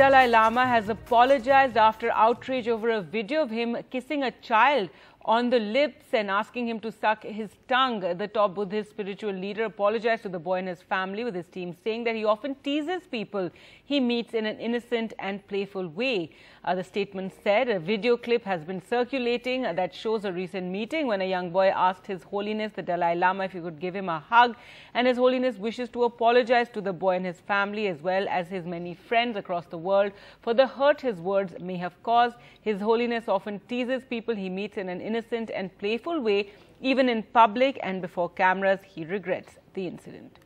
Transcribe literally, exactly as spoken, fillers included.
Dalai Lama has apologized after outrage over a video of him kissing a child on the lips and asking him to suck his tongue. The top Buddhist spiritual leader apologized to the boy and his family, with his team saying that he often teases people he meets in an innocent and playful way. Uh, the statement said a video clip has been circulating that shows a recent meeting when a young boy asked His Holiness the Dalai Lama if he could give him a hug, and His Holiness wishes to apologize to the boy and his family, as well as his many friends across the world, for the hurt his words may have caused. His Holiness often teases people he meets in an innocent and playful way, even in public and before cameras. He regrets the incident.